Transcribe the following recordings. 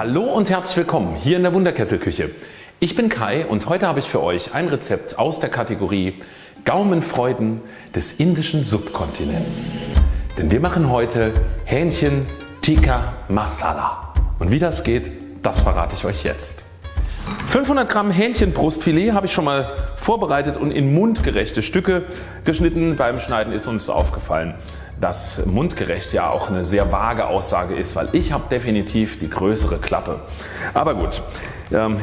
Hallo und herzlich willkommen hier in der Wunderkesselküche. Ich bin Kai und heute habe ich für euch ein Rezept aus der Kategorie Gaumenfreuden des indischen Subkontinents. Denn wir machen heute Hähnchen Tikka Masala. Und wie das geht, das verrate ich euch jetzt. 500 Gramm Hähnchenbrustfilet habe ich schon mal vorbereitet und in mundgerechte Stücke geschnitten. Beim Schneiden ist uns aufgefallen, dass mundgerecht ja auch eine sehr vage Aussage ist, weil ich habe definitiv die größere Klappe. Aber gut,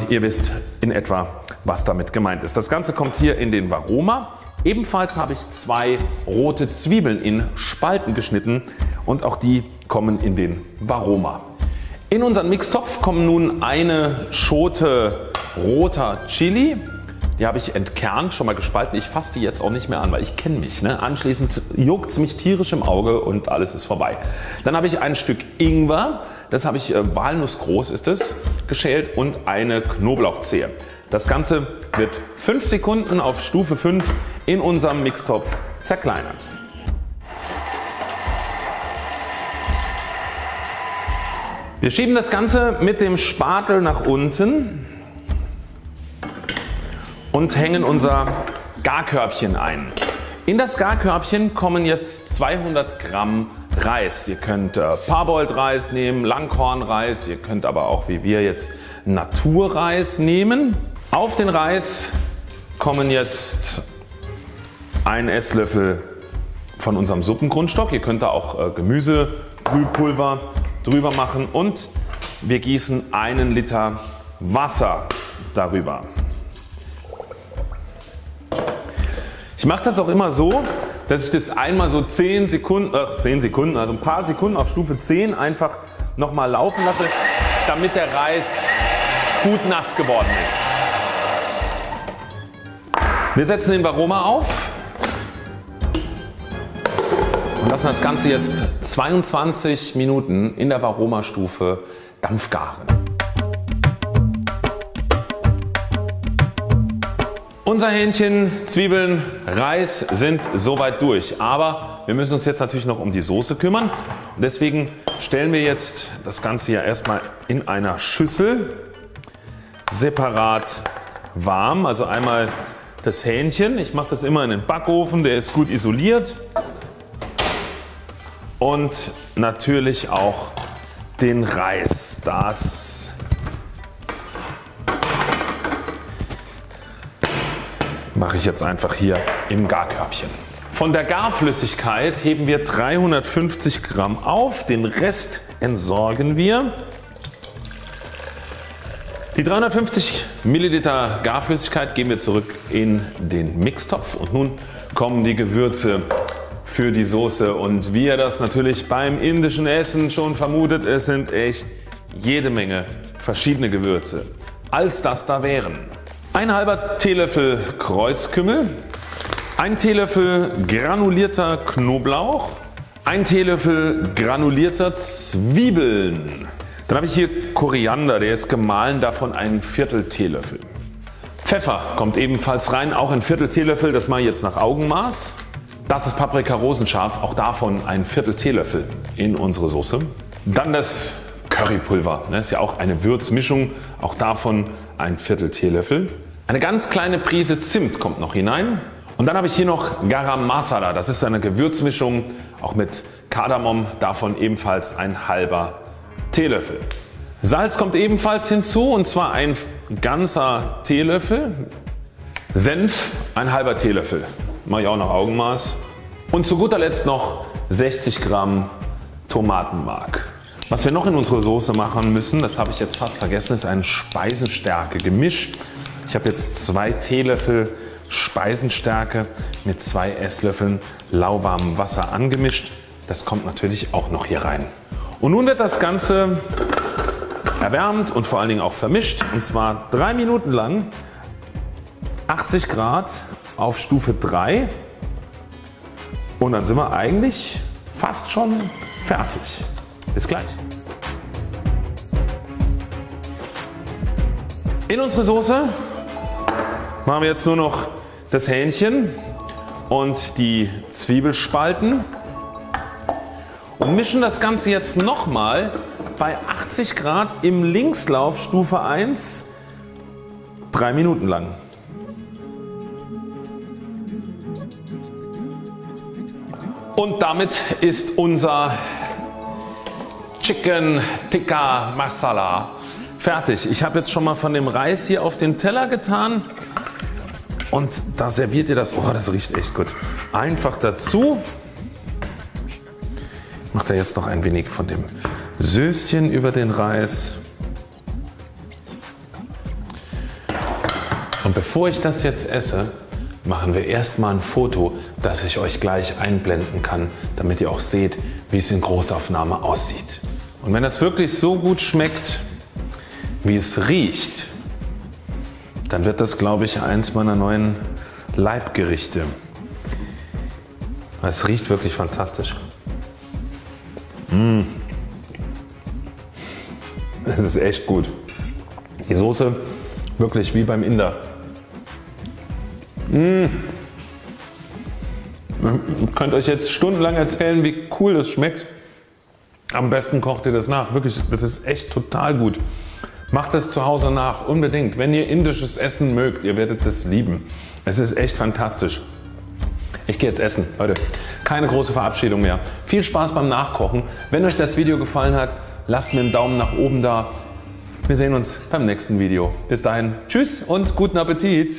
ihr wisst in etwa, was damit gemeint ist. Das Ganze kommt hier in den Varoma. Ebenfalls habe ich zwei rote Zwiebeln in Spalten geschnitten und auch die kommen in den Varoma. In unseren Mixtopf kommen nun eine Schote roter Chili. Die habe ich entkernt, schon mal gespalten. Ich fasse die jetzt auch nicht mehr an, weil ich kenne mich. Ne? Anschließend juckt es mich tierisch im Auge und alles ist vorbei. Dann habe ich ein Stück Ingwer, das habe ich walnussgroß ist es, geschält und eine Knoblauchzehe. Das Ganze wird 5 Sekunden auf Stufe 5 in unserem Mixtopf zerkleinert. Wir schieben das Ganze mit dem Spatel nach unten und hängen unser Garkörbchen ein. In das Garkörbchen kommen jetzt 200 Gramm Reis. Ihr könnt Parboiled-Reis nehmen, Langhornreis, ihr könnt aber auch wie wir jetzt Naturreis nehmen. Auf den Reis kommen jetzt ein Esslöffel von unserem Suppengrundstock. Ihr könnt da auch Gemüse, Brühpulver drüber machen und wir gießen 1 Liter Wasser darüber. Ich mache das auch immer so, dass ich das einmal so 10 Sekunden, also ein paar Sekunden auf Stufe 10 einfach nochmal laufen lasse, damit der Reis gut nass geworden ist. Wir setzen den Varoma auf und lassen das Ganze jetzt 22 Minuten in der Varoma-Stufe dampfgaren. Unser Hähnchen, Zwiebeln, Reis sind soweit durch, aber wir müssen uns jetzt natürlich noch um die Soße kümmern und deswegen stellen wir jetzt das Ganze hier erstmal in einer Schüssel separat warm, also einmal das Hähnchen, ich mache das immer in den Backofen, der ist gut isoliert. Und natürlich auch den Reis. Das mache ich jetzt einfach hier im Garkörbchen. Von der Garflüssigkeit heben wir 350 Gramm auf. Den Rest entsorgen wir. Die 350 Milliliter Garflüssigkeit geben wir zurück in den Mixtopf. Und nun kommen die Gewürze für die Soße und wie ihr das natürlich beim indischen Essen schon vermutet, es sind echt jede Menge verschiedene Gewürze, als das da wären. 1/2 Teelöffel Kreuzkümmel, 1 Teelöffel granulierter Knoblauch, 1 Teelöffel granulierter Zwiebeln. Dann habe ich hier Koriander, der ist gemahlen, davon 1/4 Teelöffel. Pfeffer kommt ebenfalls rein, auch 1/4 Teelöffel, das mache ich jetzt nach Augenmaß. Das ist Paprika-Rosenscharf, auch davon 1/4 Teelöffel in unsere Soße. Dann das Currypulver, das ist ja auch eine Würzmischung, auch davon 1/4 Teelöffel. Eine ganz kleine Prise Zimt kommt noch hinein. Und dann habe ich hier noch Garam Masala, das ist eine Gewürzmischung, auch mit Kardamom, davon ebenfalls 1/2 Teelöffel. Salz kommt ebenfalls hinzu und zwar 1 ganzer Teelöffel. Senf 1/2 Teelöffel. Mache ich auch nach Augenmaß. Und zu guter Letzt noch 60 Gramm Tomatenmark. Was wir noch in unsere Soße machen müssen, das habe ich jetzt fast vergessen, ist ein Speisenstärke-Gemisch. Ich habe jetzt 2 Teelöffel Speisenstärke mit 2 Esslöffeln lauwarmem Wasser angemischt. Das kommt natürlich auch noch hier rein. Und nun wird das Ganze erwärmt und vor allen Dingen auch vermischt. Und zwar 3 Minuten lang, 80 Grad. Auf Stufe 3 und dann sind wir eigentlich fast schon fertig. Bis gleich. In unsere Soße machen wir jetzt nur noch das Hähnchen und die Zwiebelspalten und mischen das Ganze jetzt nochmal bei 80 Grad im Linkslauf Stufe 1 3 Minuten lang. Und damit ist unser Chicken Tikka Masala fertig. Ich habe jetzt schon mal von dem Reis hier auf den Teller getan und da serviert ihr das. Oh, das riecht echt gut. Einfach dazu. Ich mache da jetzt noch ein wenig von dem Söschen über den Reis. Und bevor ich das jetzt esse, machen wir erstmal ein Foto, das ich euch gleich einblenden kann, damit ihr auch seht, wie es in Großaufnahme aussieht. Und wenn das wirklich so gut schmeckt, wie es riecht, dann wird das, glaube ich, eins meiner neuen Leibgerichte. Es riecht wirklich fantastisch. Mmh. Das ist echt gut. Die Soße wirklich wie beim Inder. Mmh. Ihr könnt euch jetzt stundenlang erzählen, wie cool das schmeckt. Am besten kocht ihr das nach. Wirklich, das ist echt total gut. Macht das zu Hause nach, unbedingt. Wenn ihr indisches Essen mögt, ihr werdet das lieben. Es ist echt fantastisch. Ich gehe jetzt essen, Leute. Keine große Verabschiedung mehr. Viel Spaß beim Nachkochen. Wenn euch das Video gefallen hat, lasst mir einen Daumen nach oben da. Wir sehen uns beim nächsten Video. Bis dahin, tschüss und guten Appetit.